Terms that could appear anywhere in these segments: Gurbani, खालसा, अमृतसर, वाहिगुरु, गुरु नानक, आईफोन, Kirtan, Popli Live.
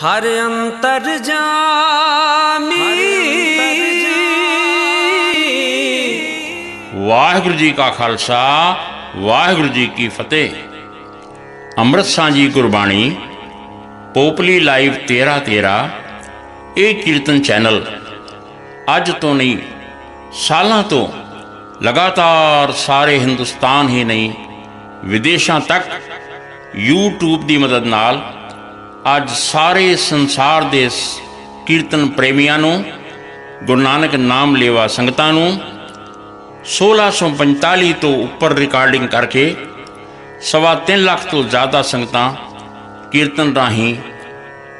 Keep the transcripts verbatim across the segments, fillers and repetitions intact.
हर अंतरजामी वाहिगुरु जी का खालसा वाहिगुरु जी की फतेह। अमृतसर जी गुरबाणी पोपली लाइव तेरह तेरह ये कीर्तन चैनल अज तो नहीं सालों तो लगातार सारे हिंदुस्तान ही नहीं विदेशों तक यूट्यूब की मदद नाल आज सारे संसार के कीर्तन प्रेमियों नूं गुरु नानक नाम लेवा संगतां नूं सोलह सौ पंताली तो उपर रिकॉर्डिंग करके सवा तीन लाख तो ज़्यादा संगतां कीर्तन राही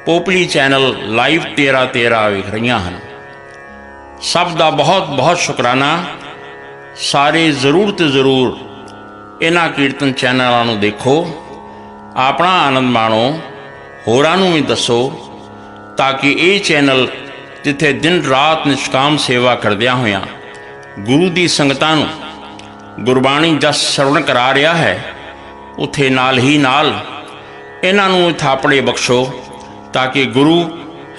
पोपली चैनल लाइव तेरह तेरह वेख रही हैं। सब का बहुत बहुत शुकराना। सारे जरूर तो जरूर इन्हां कीर्तन चैनलों नूं देखो, अपना आनंद माणो, होरां नूं भी दसो ताकि ये चैनल जिथे दिन रात निष्काम सेवा करदियां होइयां गुरु दी संगतां नूं गुरबाणी जस सरवण करा रहा है, उथे नाल ही नाल इन्हां नूं थापड़े बख्शो ताकि गुरु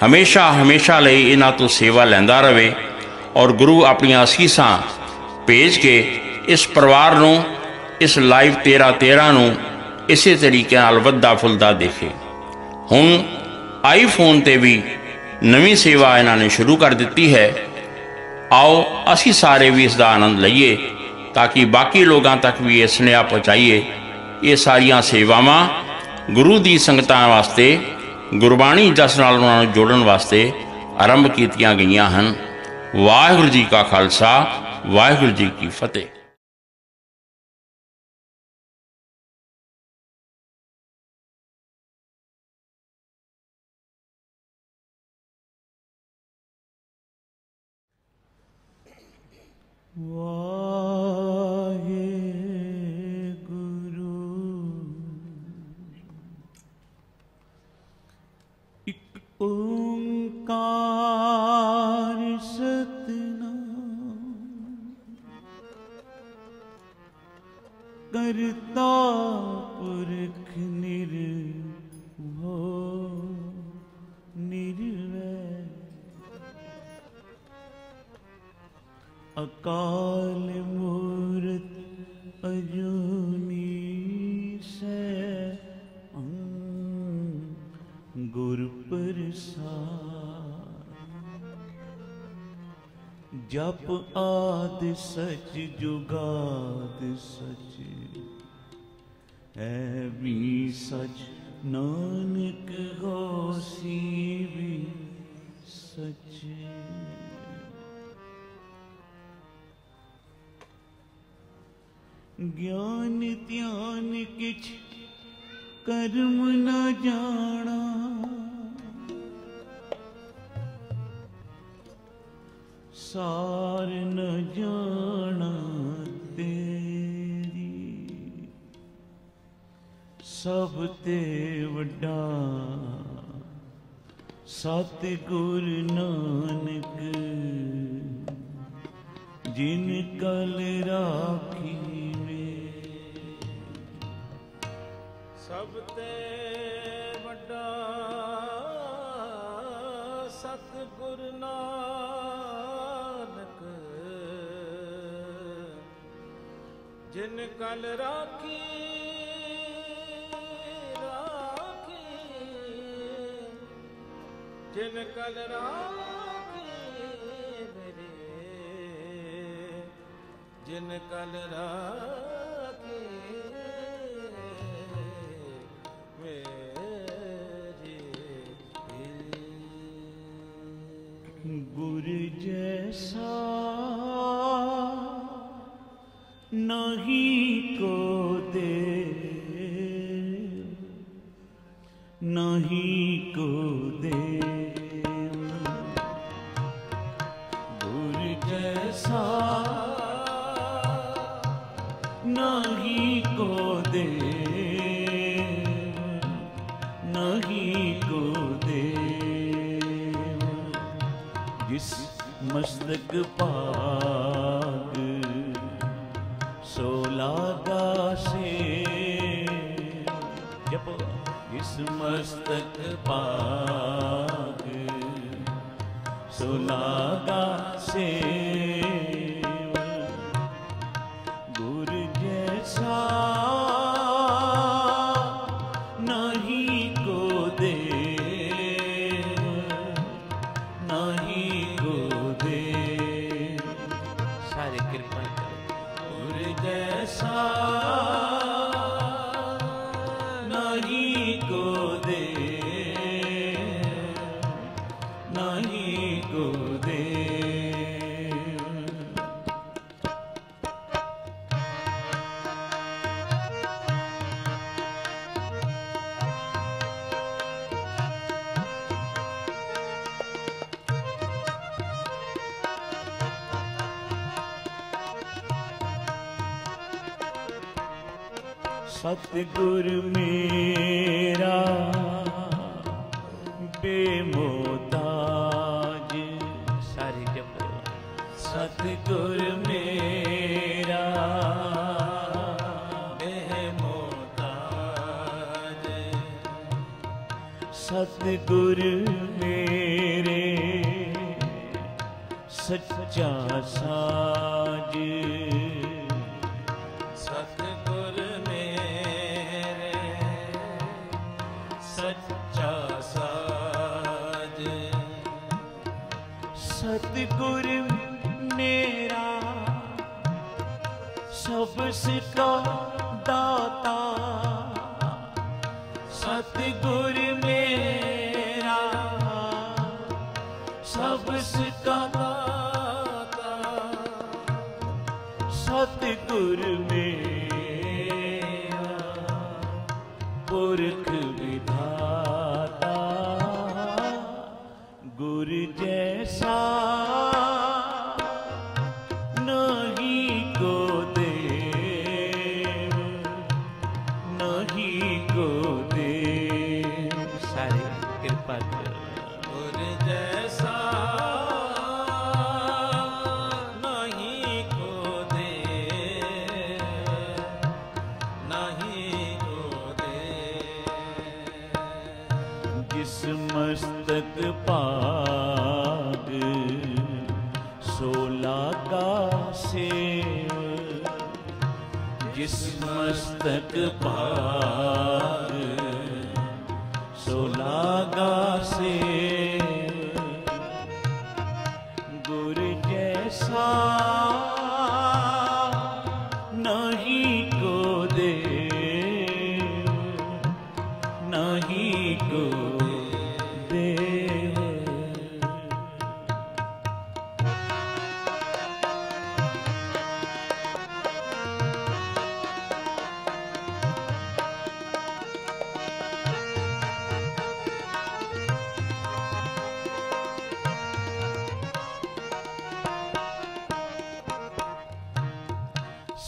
हमेशा हमेशा लई इन्हां तों सेवा लैंदा रहे और गुरु अपनी असीसां भेज के इस परिवार नूं, इस लाइव तेरह तेरह नूं इसे तरीके नाल वधदा फुलदा देखे। हुण आईफोन ते भी नवी सेवा इन्हां ने शुरू कर दित्ती है। आओ असी सारे भी इसका आनंद लईए ताकि बाकी लोगों तक भी ये सुनेहा पहुँचाइए। ये सारियां सेवावां गुरु दी संगतां वास्ते गुरबाणी जस नाल उन्हां नूं जोड़न वास्ते आरंभ कीतियां गईयां हन। वाहिगुरू जी का खालसा वाहिगुरू जी की फतेह। वाहे गुरु एक ओंकार सतनाम करता पुरख निर्भो निर्वैर अकाल मूरत अजूनी से गुरु प्रसाद जप आदि सच जुगाद सच है भी सच नानक गोसी भी सच। ज्ञान ध्यान किछ कर्म न जाना सार न जाना तेरी सब ते वड्डा सतगुर नानक जिन कल राखी सबते बड़ा सतगुरु नानक जिन कल राखी राखी जिन कल राखी मेरे जिन कल राखी गुर जैसा नहीं को दे नहीं को दे गुर जैसा नहीं को दे नहीं को दे जिस मस्तक पाग सोलागा से जप जिस मस्तक पाग लागा सेवा गुर जैसा नहीं को दे नहीं को दे सारे कृपा गुर जैसा नहीं को दे नहीं को दे। सतगुर मेरा बेमोताज सारे के सतगुर मेरा बेमोताज सतगुर मेरे सच्चा साज सतगुर मेरे सच्चा साज सतगुर मेरा सबका दाता सतगुर मेरा सबका दाता सतगुर मेरा पुरख विधाता गुर जैसा नहीं को दे नहीं को दे सारे कृपा गुर जैसा नहीं को दे नहीं को दे जिस मस्तक पाग सोलागा सेव जिस मस्तक पाग सोलागा सेव गुर जैसा नहीं को दे नहीं को दे।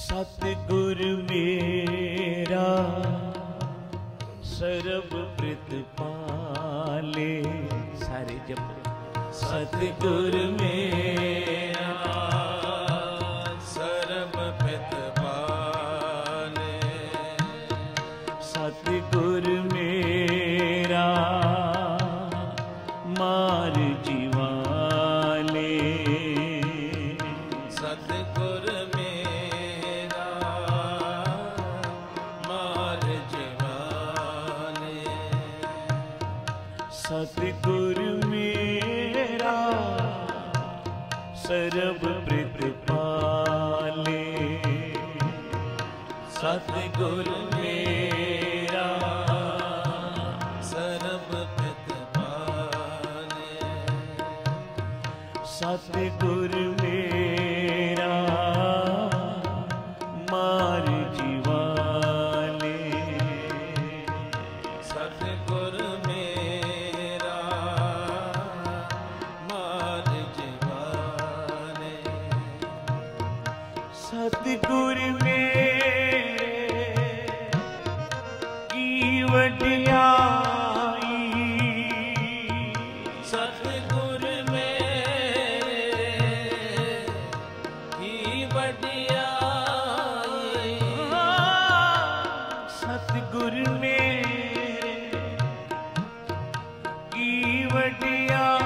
सतगुर मेरा सर्वभृत पाले सारे जप सतगुर मेरा सर्वभृत पाले सतगुर मेरा मार जीवाले सतगुर सतगुर मेरा सर्वभृत पाले सतगुर मेरा सर्वभृत पाले सतगुर मेरा मार जीवाले सतगुर सतगुर मेरे की वडियाई सतगुर मेरे की वडियाई सतगुर मेरे की वडियाई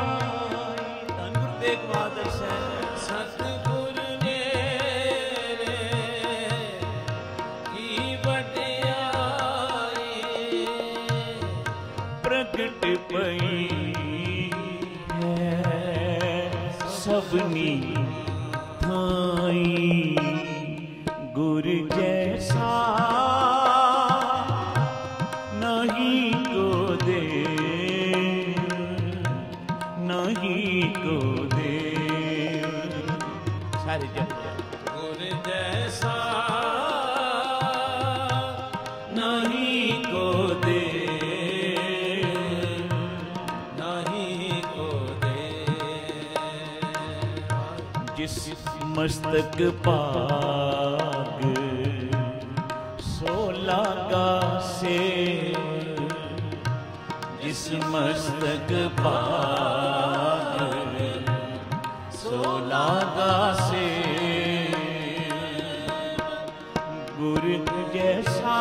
पई है सबनी थाई। गुर जैसा नहीं को दे नहीं को दे सारे जग। गुर जैसा नहीं को दे नहीं को दे जिस मस्तक पाग सोला का से जिस मस्तक पाग सोला का से। गुरु जैसा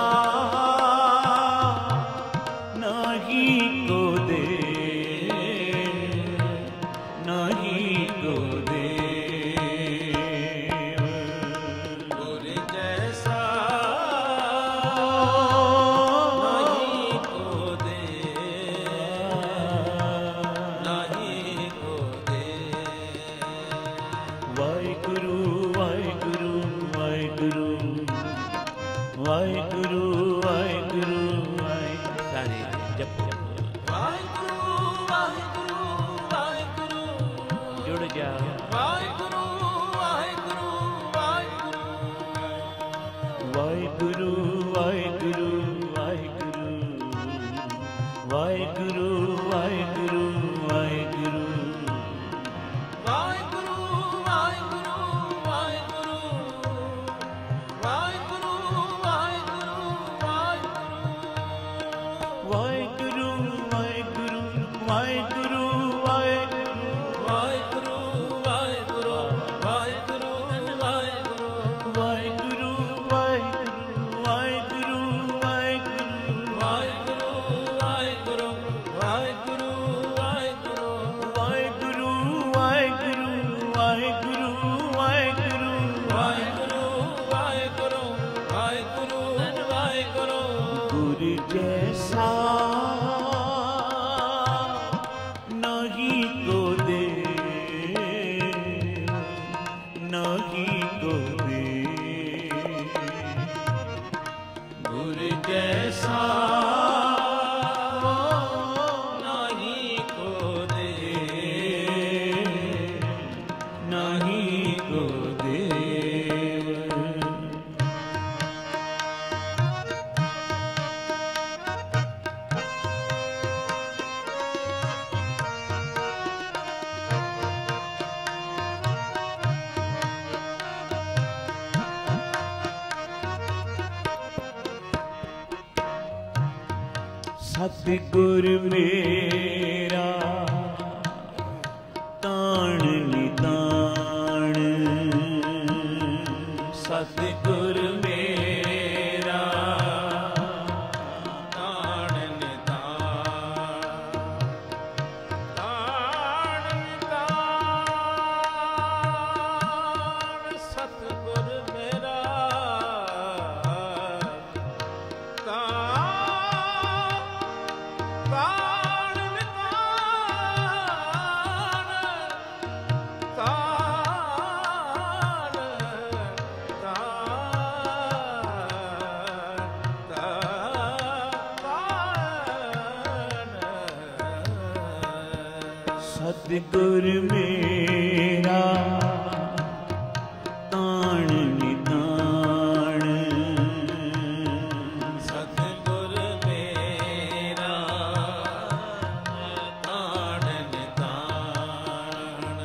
सतगुर मेरा ताण निताण सतगुर मेरा ताण निताण ताण निताण सतगुर मेरा ताण सतगुर मेरा ताण निताण सतगुर मेरा ताण निताण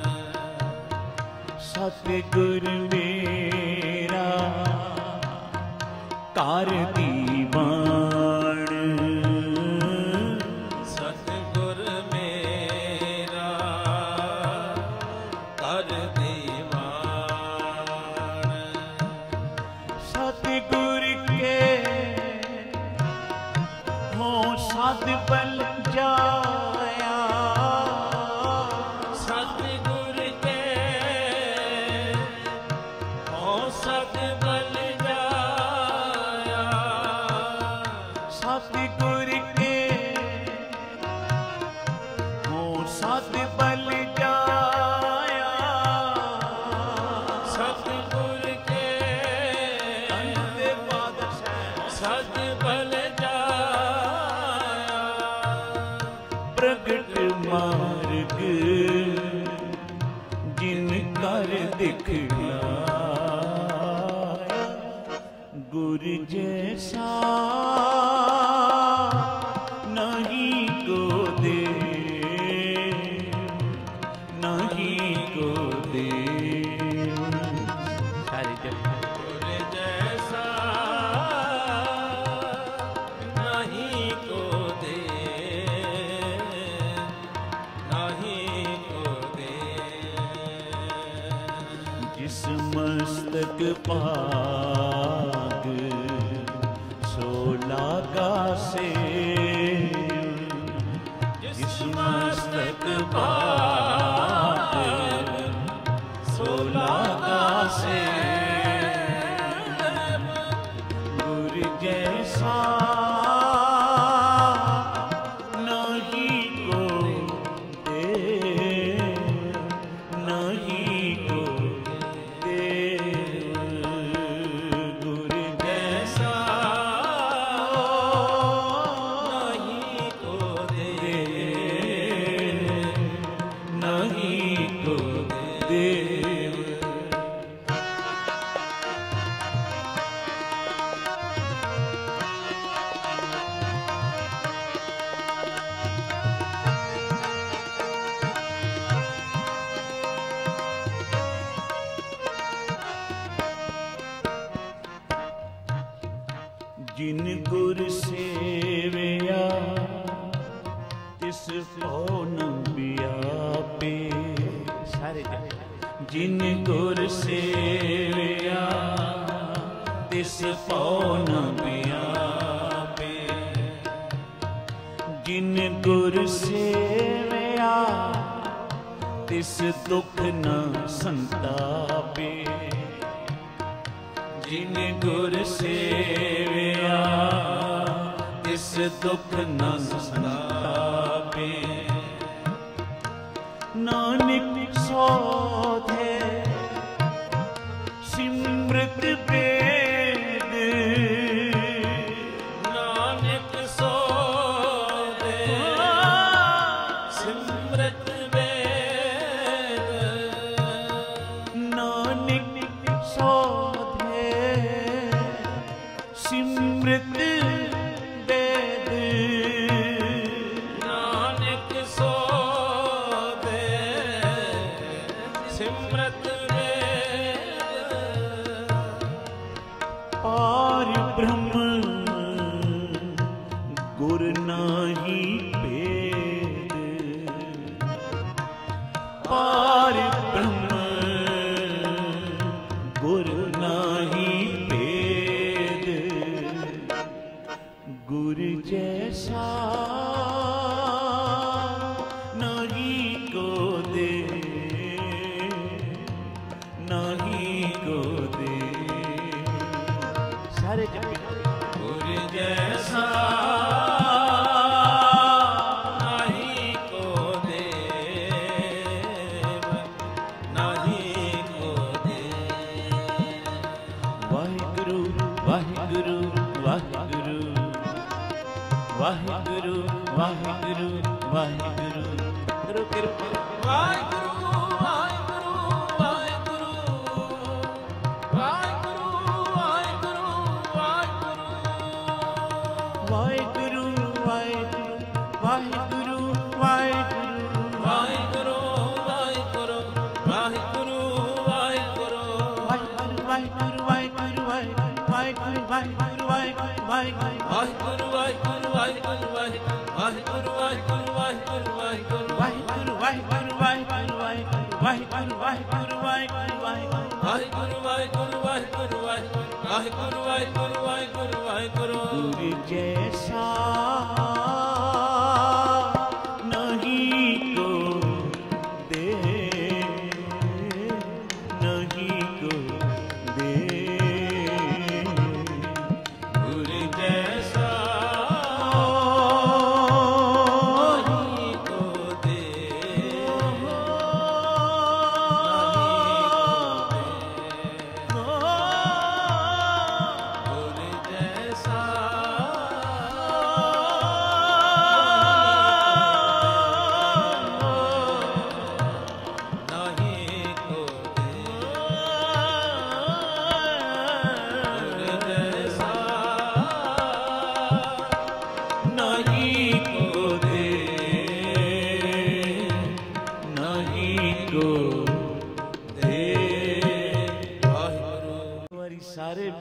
सतगुर मेरा कार सत बल जाया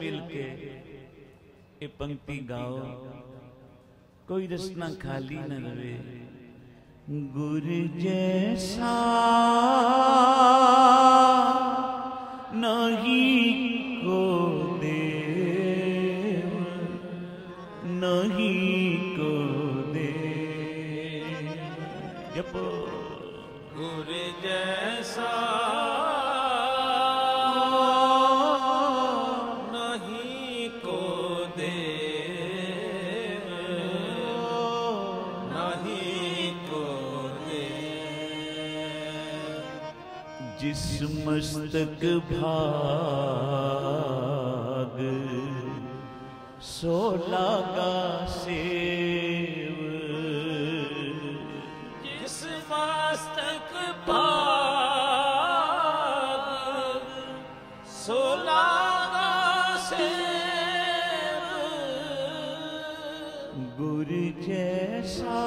मिल के ये पंक्ति गाओ, कोई रचना खाली न रहे। गुर जैसा नहीं को देव, नहीं को देव। जब गुर जैसा जिस मस्तक भाग सोला का सेव, जिस मस्तक भाग सोला का सेव। गुरु जैसा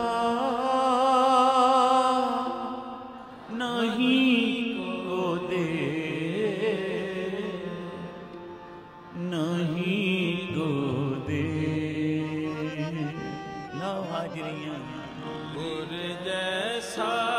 नहीं गुर जैसा